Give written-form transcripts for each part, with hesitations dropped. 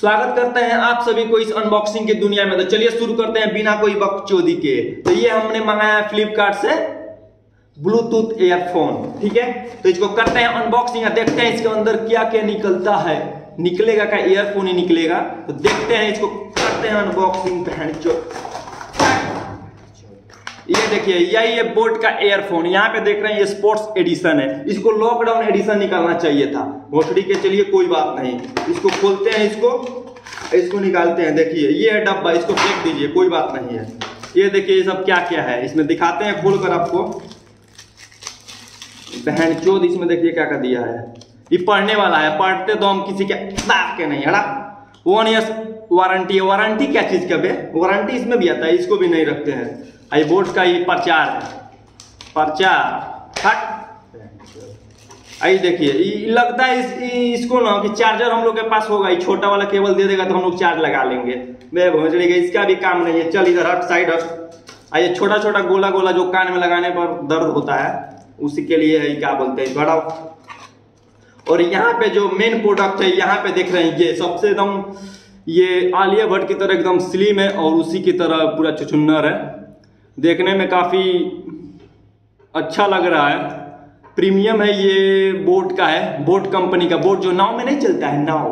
स्वागत करते हैं आप सभी को इस अनबॉक्सिंग की दुनिया में। तो चलिए शुरू करते हैं बिना कोई बकचोदी के। तो ये हमने मंगाया है फ्लिपकार्ट से ब्लूटूथ ईयरफोन, ठीक है। तो इसको करते हैं अनबॉक्सिंग, देखते हैं इसके अंदर क्या क्या निकलता है। निकलेगा क्या? ईयरफोन ही निकलेगा। तो देखते हैं, इसको करते हैं अनबॉक्सिंग। ये देखिए, ये बोट का एयरफोन यहाँ पे देख रहे हैं, ये स्पोर्ट्स एडिशन है। इसको लॉकडाउन एडिशन निकालना चाहिए था घोटड़ी के। चलिए कोई बात नहीं, इसको खोलते हैं, इसको निकालते हैं। देखिए ये है डब्बा, इसको फेंक दीजिए, कोई बात नहीं है। ये देखिए ये सब क्या क्या है इसमें दिखाते हैं खोल कर आपको। बहन चोद, इसमें देखिए क्या क्या दिया है। ये पढ़ने वाला है, पढ़ते तो हम किसी के नहीं है ना। 1 ईयर वारंटी है। वारंटी क्या चीज़ का? वारंटी इसमें भी आता है, इसको भी नहीं रखते हैं। आई बोर्ड का ये प्रचार है, प्रचार हट। आई देखिए लगता है इसको ना कि चार्जर हम लोग के पास होगा। ये छोटा वाला केबल दे देगा तो हम लोग चार्ज लगा लेंगे। मैं भोज लेगा, इसका भी काम नहीं है। चल इधर हट, साइड हट। आइए, छोटा छोटा गोला गोला जो कान में लगाने पर दर्द होता है, उसी के लिए है। क्या बोलते हैं, बढ़ाओ। और यहाँ पे जो मेन प्रोडक्ट है, यहाँ पे देख रहे हैं, ये सबसे एकदम ये आलिया भट्ट की तरह एकदम स्लिम है और उसी की तरह पूरा चुचुन्नर है। देखने में काफ़ी अच्छा लग रहा है। प्रीमियम है, ये बोट का है, बोट कंपनी का। बोट जो नाव में नहीं चलता है, नाव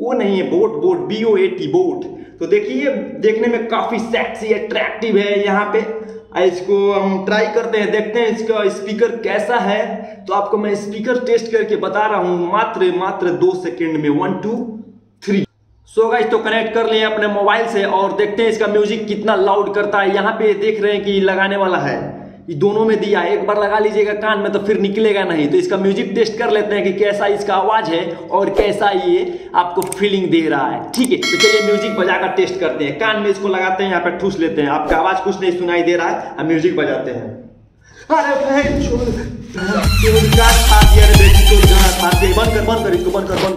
वो नहीं है, बोट, बोट BOAT, बोट। तो देखिए देखने में काफ़ी सेक्सी अट्रैक्टिव है। यहाँ पे इसको हम ट्राई करते हैं, देखते हैं इसका स्पीकर कैसा है। तो आपको मैं स्पीकर टेस्ट करके बता रहा हूँ मात्र 2 सेकेंड में। 1 2 3। सो गाइस, तो कनेक्ट कर लिए अपने मोबाइल से और देखते हैं इसका म्यूजिक कितना लाउड करता है। यहाँ पे देख रहे हैं कि लगाने वाला है, ये दोनों में दिया है। एक बार लगा लीजिएगा कान में तो फिर निकलेगा नहीं। तो इसका म्यूजिक टेस्ट कर लेते हैं कि कैसा इसका आवाज़ है और कैसा ये आपको फीलिंग दे रहा है, ठीक है। तो चलिए म्यूजिक बजाकर टेस्ट करते हैं। कान में इसको लगाते हैं, यहाँ पे ठूस लेते हैं। आपका आवाज़ कुछ नहीं सुनाई दे रहा है, हम म्यूजिक बजाते हैं। अरे भाई छोड़, बंद कर, बंद कर, इसको बंद कर, बंद